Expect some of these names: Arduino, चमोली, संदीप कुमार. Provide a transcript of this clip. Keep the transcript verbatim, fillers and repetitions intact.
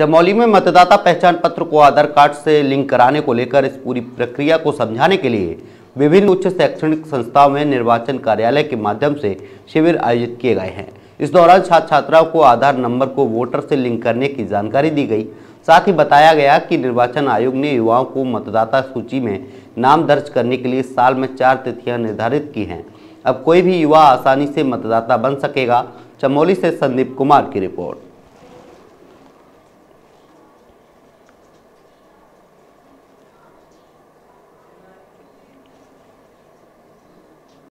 चमोली में मतदाता पहचान पत्र को आधार कार्ड से लिंक कराने को लेकर इस पूरी प्रक्रिया को समझाने के लिए विभिन्न उच्च शैक्षणिक संस्थाओं में निर्वाचन कार्यालय के माध्यम से शिविर आयोजित किए गए हैं। इस दौरान छात्र छात्राओं को आधार नंबर को वोटर से लिंक करने की जानकारी दी गई। साथ ही बताया गया कि निर्वाचन आयोग ने युवाओं को मतदाता सूची में नाम दर्ज करने के लिए साल में चार तिथियां निर्धारित की हैं। अब कोई भी युवा आसानी से मतदाता बन सकेगा। चमोली से संदीप कुमार की रिपोर्ट।